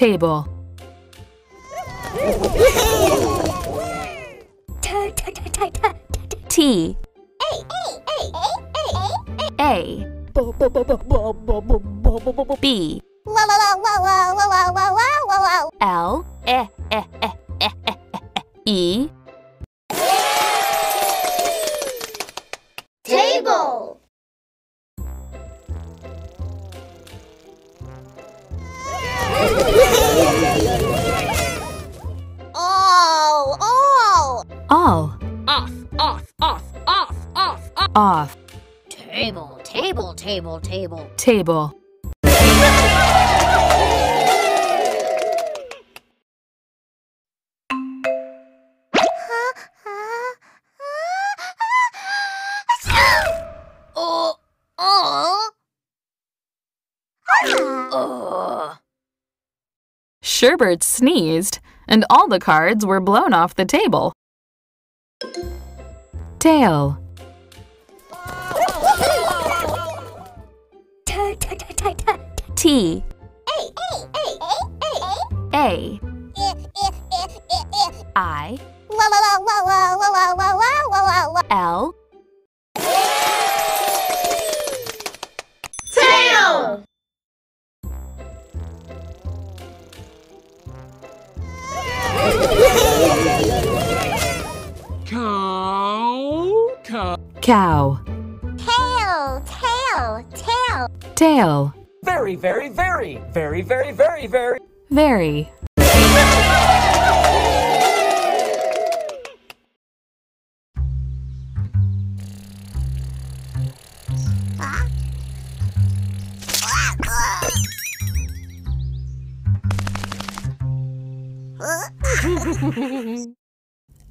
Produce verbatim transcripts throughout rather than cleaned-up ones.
table. T. A. B. L. E. Table. All, all. All. Off, off, off, off, off, off. Off. Table, table, table, table. Table. Sherbert sneezed, and all the cards were blown off the table. Tail. T. A. I. L. Tail. Cow, cow, cow. Tail, tail, tail. Tail. Very, very, very, very, very, very, very. Very.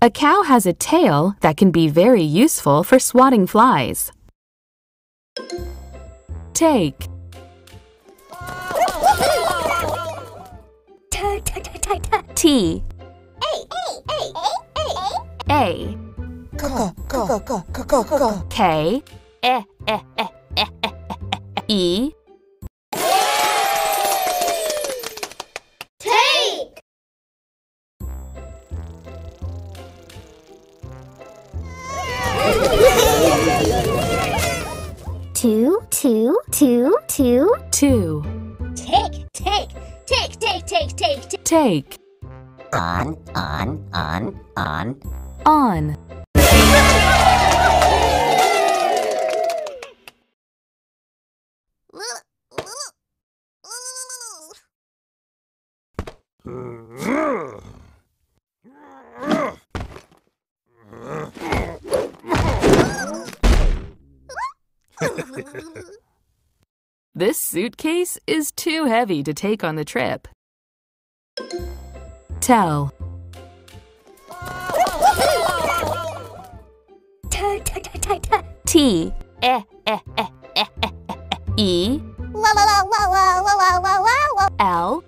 A cow has a tail that can be very useful for swatting flies. Take. T. A. K. E. Two, two, two, two, two. Take, take, take, take, take, take, take. Take. On, on, on, on. On. This suitcase is too heavy to take on the trip. Tell. T. E. L. L.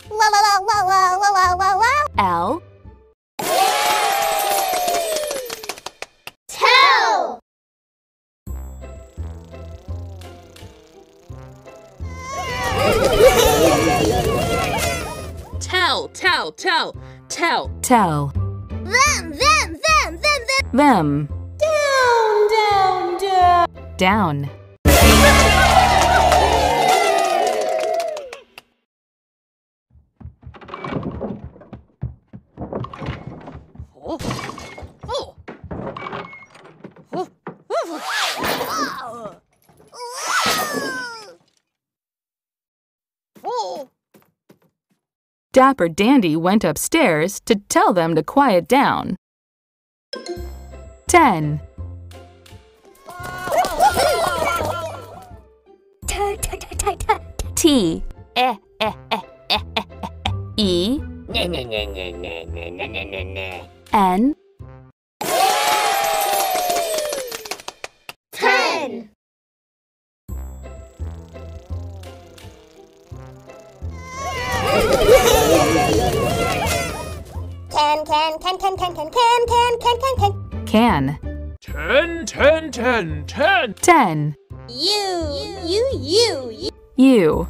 Tell, tell, tell, tell, tell. Them, them, them, them, them. Them. Down, down, down. Down. Oh. Oh. Oh. Oh. Dapper Dandy went upstairs to tell them to quiet down. Ten. T. E. N. Ten. Can, can, can, can, can, can, can, can, can, can, can. Can. Ten, ten, ten, ten. Ten. You, you, you, you. You.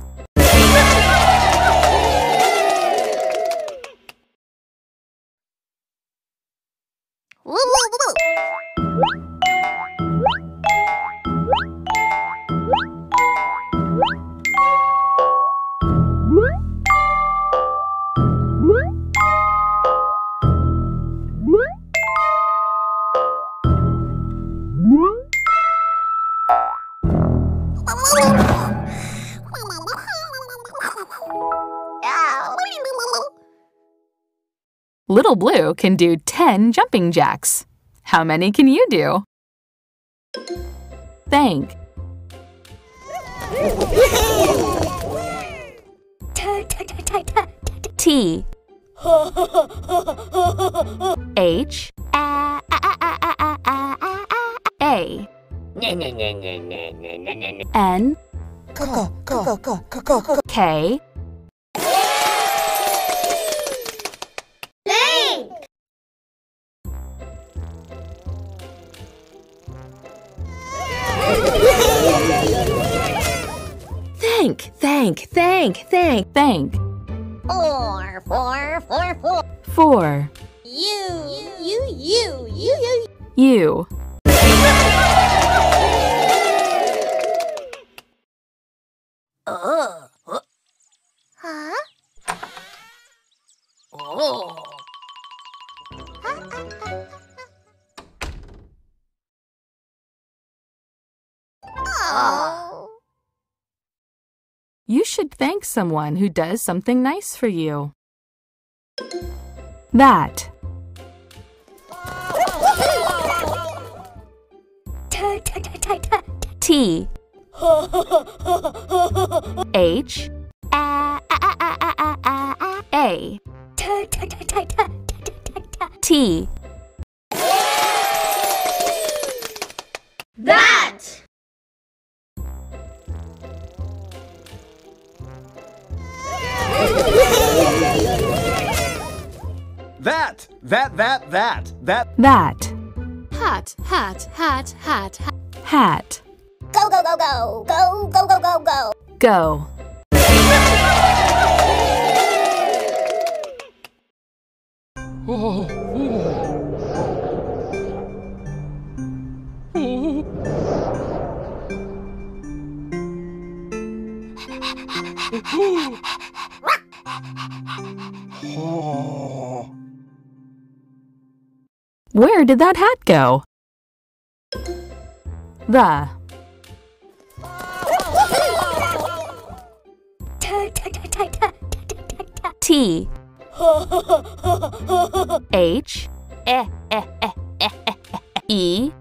Little Blue can do ten jumping jacks. How many can you do? Thank. T. H. A. N. K. Thank, thank, thank, thank, thank. Four, four, four, four. Four. You, you, you, you, you. You. Oh. Huh? Oh. Oh. You should thank someone who does something nice for you. That. T. H. A. A. T. That. That, that, that, that, that, that. Hat, hat, hat, hat, hat. Hat. Go, go, go, go, go, go, go, go, go. Go. Where did that hat go? The. T. H. E.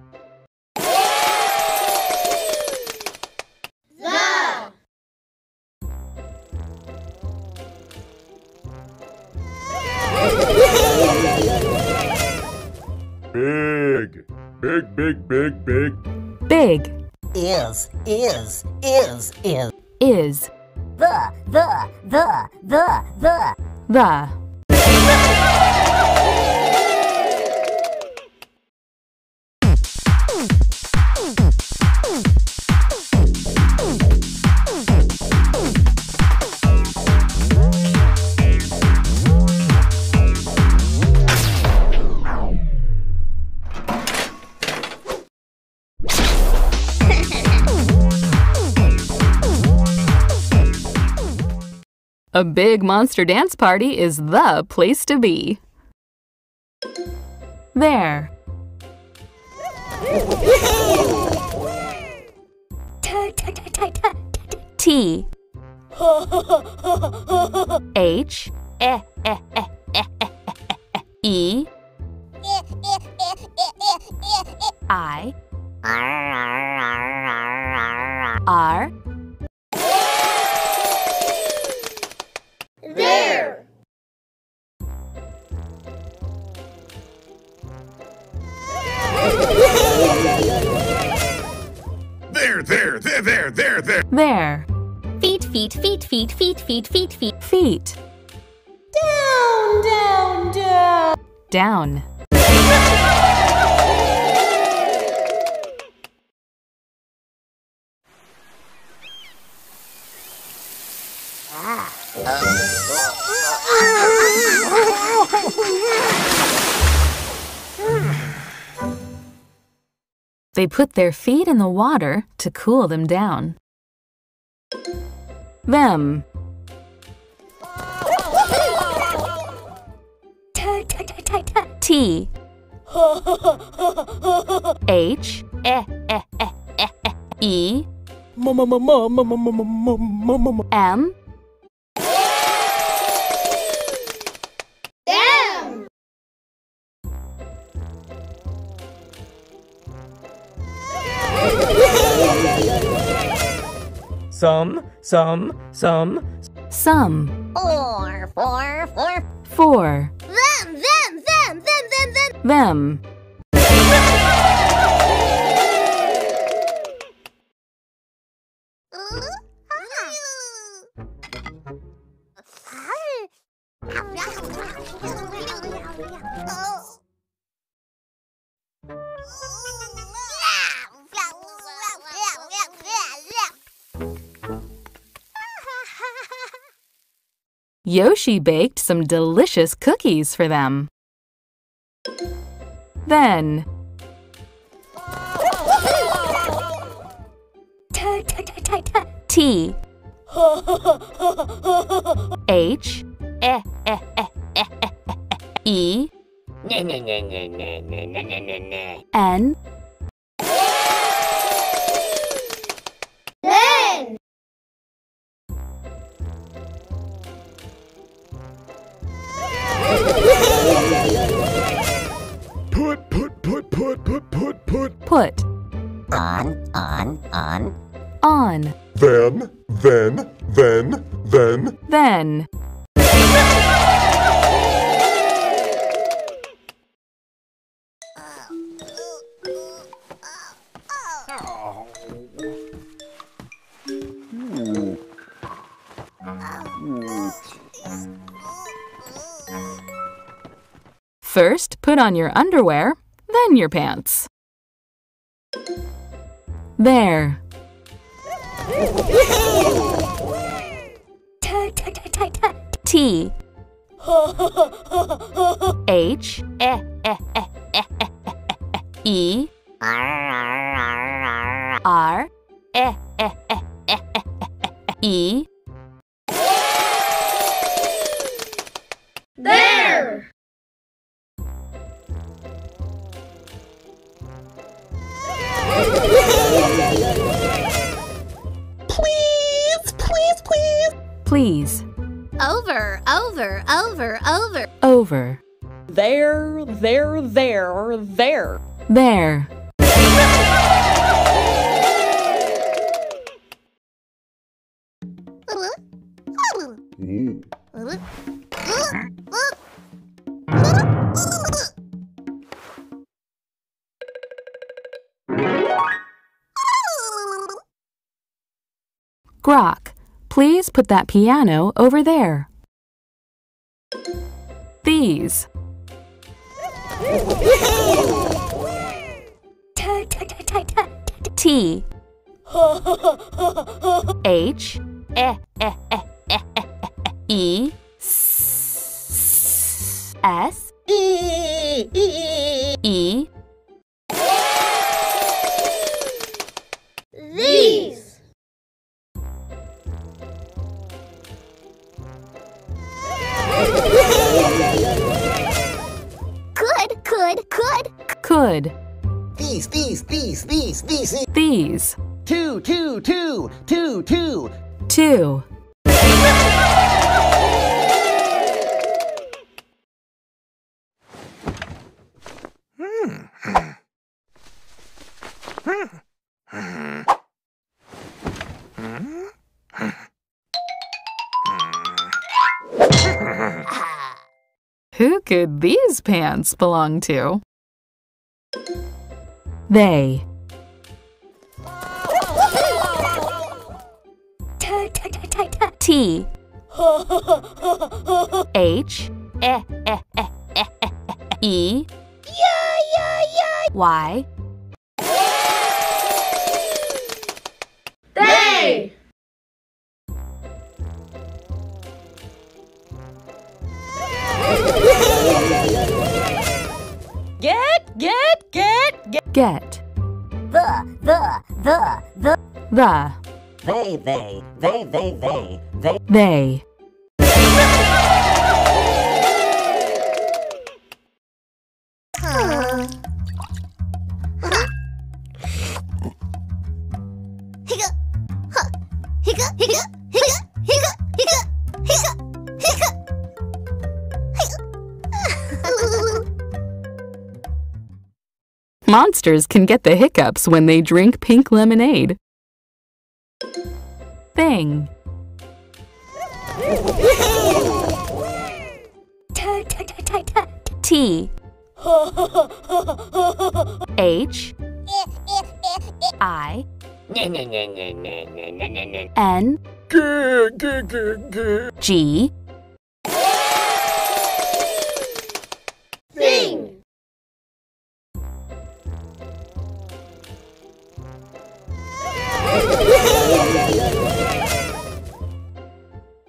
Big, big, big, big, big. Big. Is, is, is, is. Is. The, the, the, the, the. The. A big monster dance party is the place to be. There. T. H. E. I. R. There. There, there, there, there, there, there. There. Feet, feet, feet, feet, feet, feet, feet, feet, feet. Down, down, down. Down. Ah. They put their feet in the water to cool them down. Them. T. H. E. M. some, some, some, some. Or, for, for, for. Them, them, them, them, them, them. Them. Yoshi baked some delicious cookies for them. Then... T H E N Put, put, put, put, put, put, put, put. On, on, on. On. Then, then, then, then. Then. First, put on your underwear, then your pants. There. T H E R E There. Please, please, please. Please. Over, over, over, over. Over. There, there, there, there. There. Grok, please put that piano over there. These. T H E S E These. Could, could, could, could. These, these, these, these, these, these. Two, two, two, two, two, two. Who could these pants belong to? They. T H E Y They. Get, get, get, get. Get. The, the, the, the. The. They, they, they, they, they, they. They. Monsters can get the hiccups when they drink pink lemonade. thing. T H I N G Thing.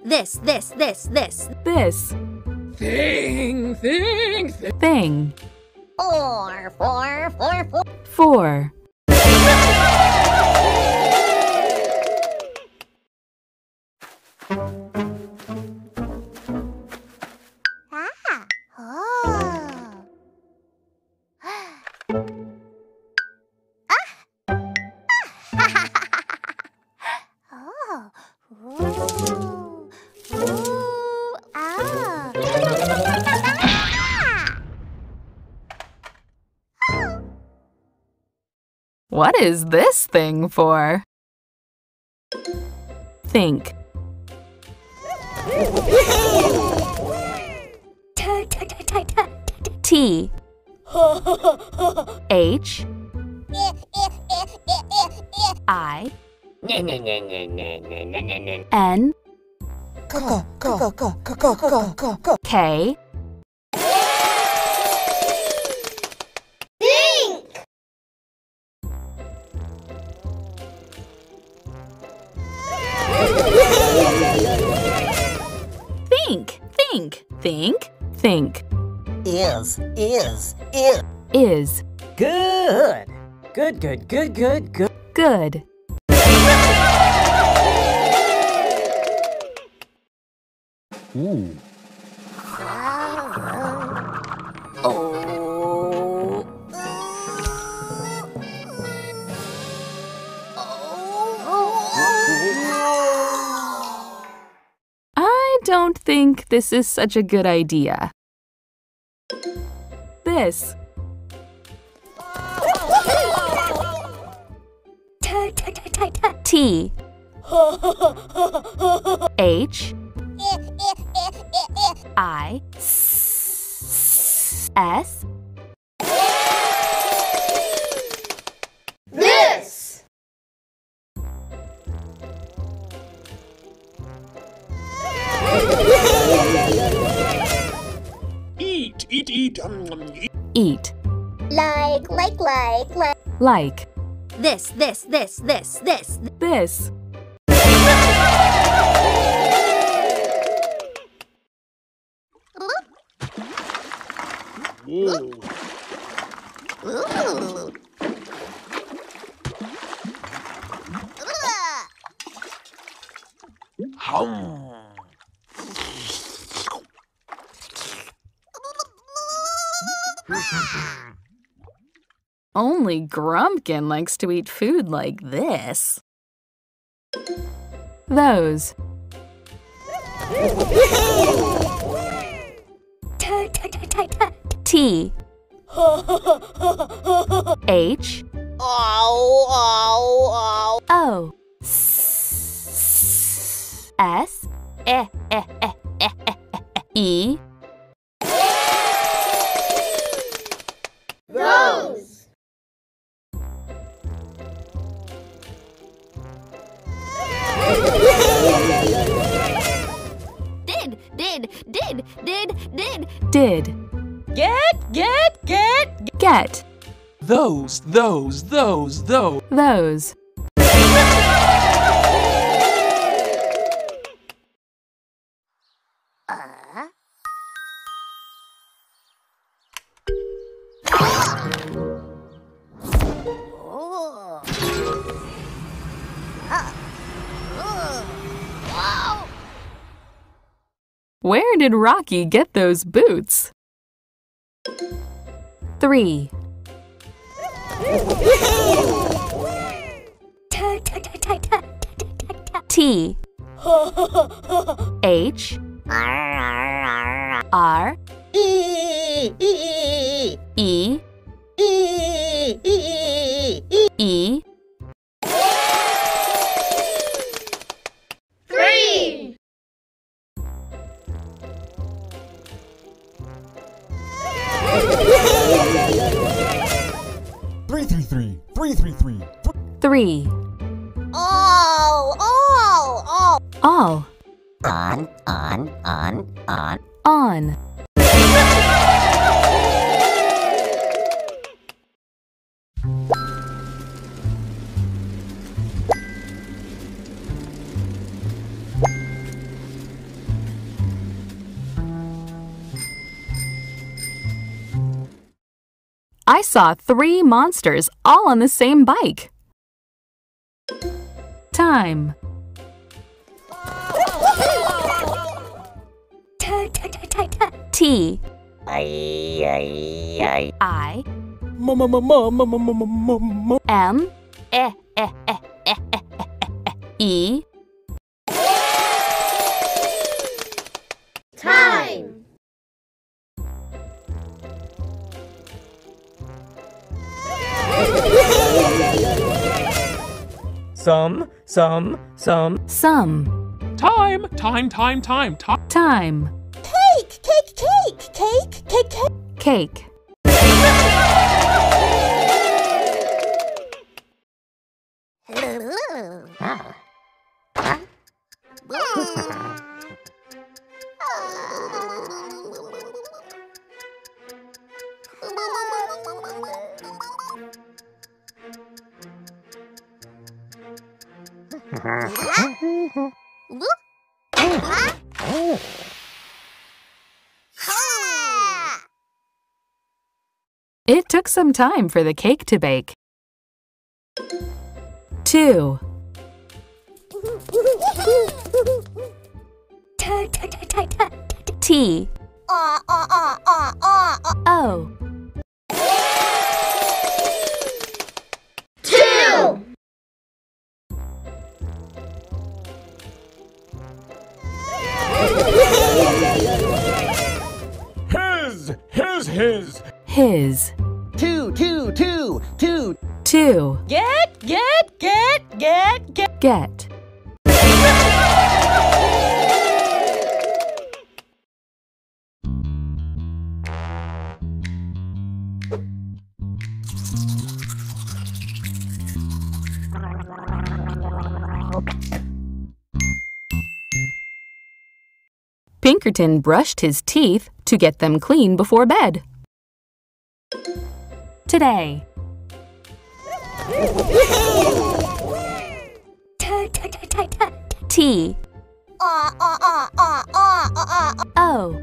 This, this, this, this, this. Thing, thing, thing. Thing. Four, four, four, four. Four. Ah. Oh. Ah. Oh. What is this thing for? Think. T H I N K Think, think, think, think. Is, is, is. Is. Good. Good, good, good, good, good. Good. Ooh. Oh. I don't think this is such a good idea. This. T. H. I S This Eat, eat, eat Eat Like, like, like, like Like This, this, this, this, this This Ooh. Ooh. Hum. Only Grumpkin likes to eat food like this. Those. T H O S E Those Did, did, did, did, did, did. Get, get, get, get, get. Those, those, those, those. Those. Uh. Oh. Uh. Uh. Wow. Where did Rocky get those boots? Three. T. H. R. E. E. E. E. Three, three, three. Th three. All, all, all. All. On, on, on, on. On. I saw three monsters all on the same bike. Time. T. I. I. M. E. Time. Some, some, some, some. Time, time, time, time, time. Time. Cake, cake, cake, cake, cake, cake. Cake. It took some time for the cake to bake. Two. T. O. Two. His, his, his. His. Two, two, two, two, two. Get, get, get, get, get. Get. Pinkerton brushed his teeth to get them clean before bed. Today. T. O.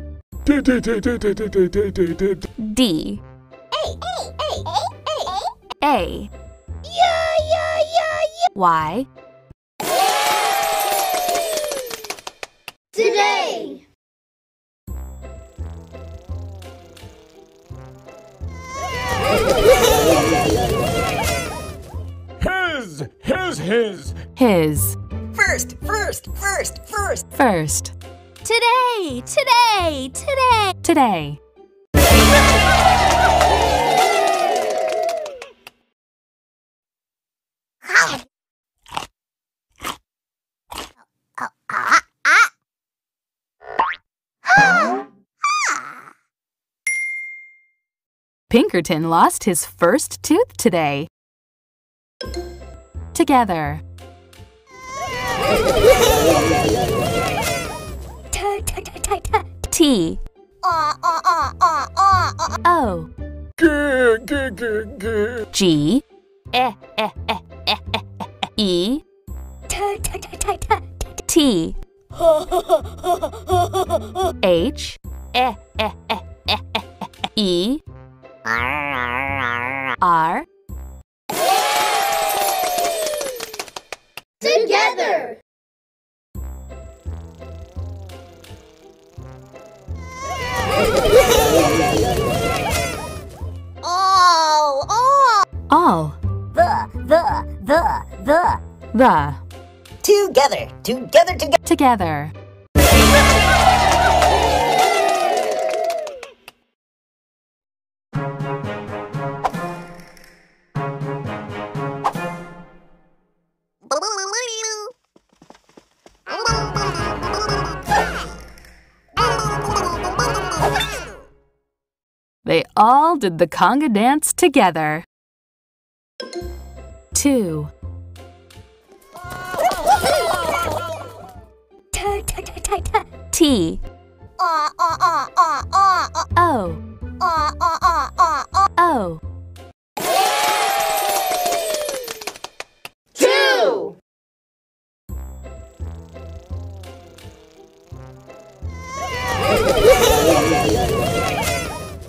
D. A. Y. Today. His, his, his. His. First, first, first, first. First. Today, today, today. Today. Pinkerton lost his first tooth today. Together. T. O. G. E. T. H. E. R. Together. All, all. All. The, the, the, the. The. Together, together, together. Together. They all did the conga dance together. two. T. O. O.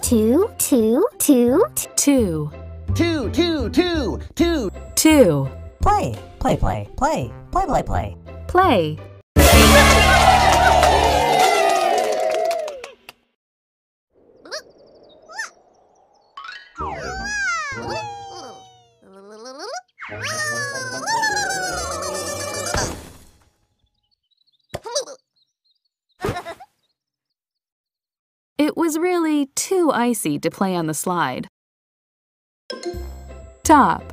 Two. Two, two, two, two. Two, two, two, two, two. Play, play, play, play, play, play, play. Play. It was really too icy to play on the slide. Top.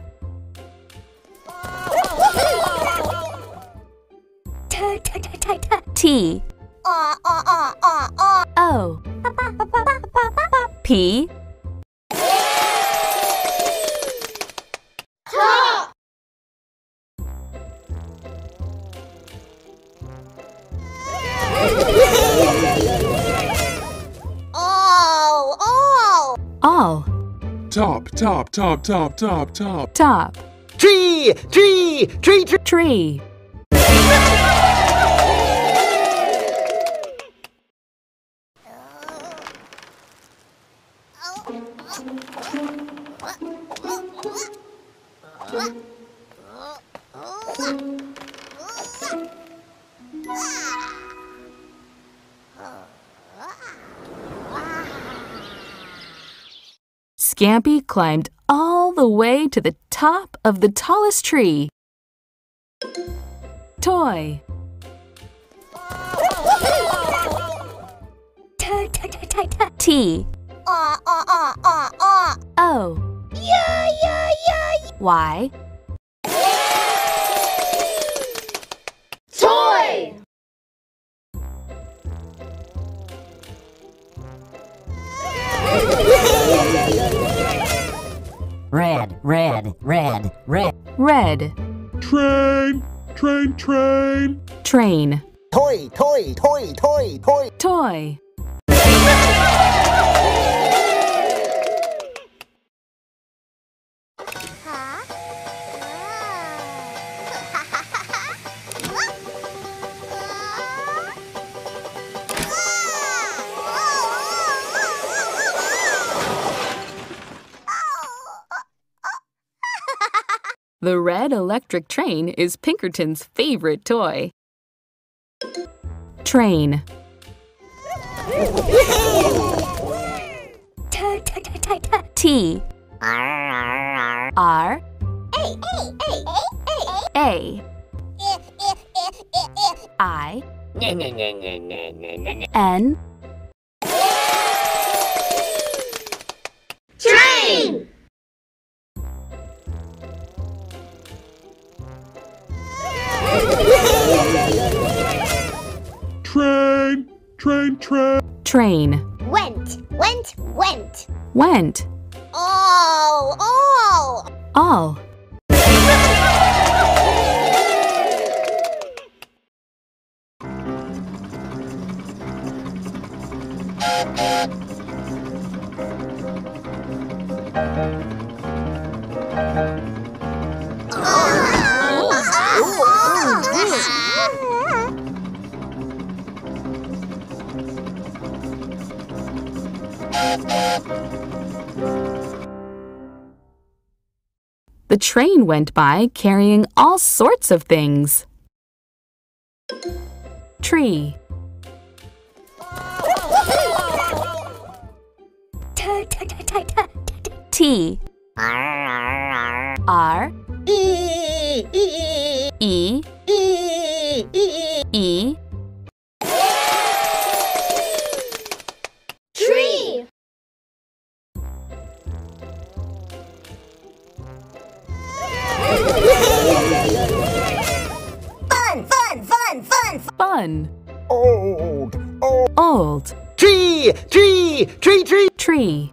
T. O. P. Top. All. All. All. Top, top, top, top, top, top. Top. Tree, tree, tree, tree. Tree. Scampi climbed all the way to the top of the tallest tree. Toy. T. O. Y. Toy. Red, red, red, red, red. Train, train, train. Train. Toy, toy, toy, toy, toy. Toy. The red electric train is Pinkerton's favorite toy. Train. T. R. R. A. A. I. N. Train. Train, train, train. Train. Went, went, went. Went. All, all. All. The train went by carrying all sorts of things. Tree. T. R. E. E. E. Tree. Fun, fun, fun, fun, fun. Old, old, old. Tree, tree, tree, tree, tree.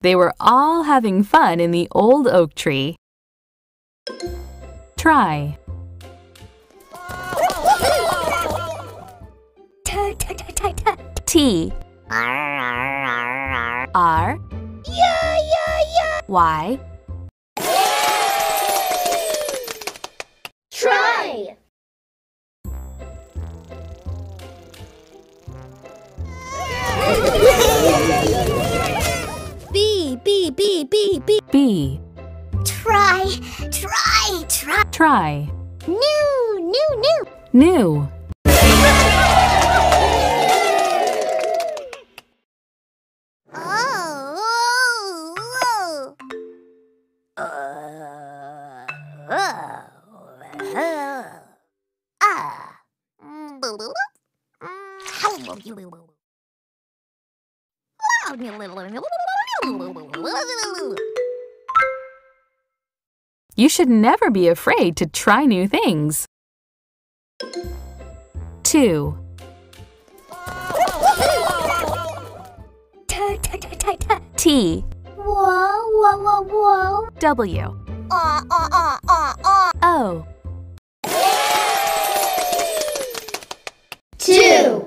They were all having fun in the old oak tree. Try. T. R. Y. Try. B, B, B, B, B. B. Try, try, try. Try. New, new, new. New. You should never be afraid to try new things. Two. T. Whoa, whoa, whoa, whoa. W. Uh, uh, uh, uh, uh. O. Two.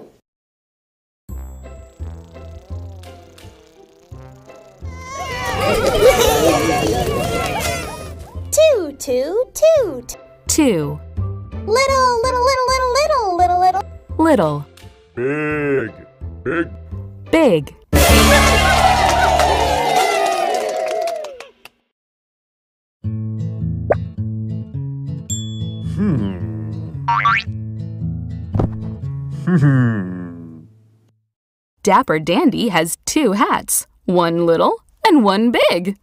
Toot, toot, toot. Two. Little, little, little, little, little, little, little. Little. Big, big. Big. Hmm. Dapper Dandy has two hats, one little and one big.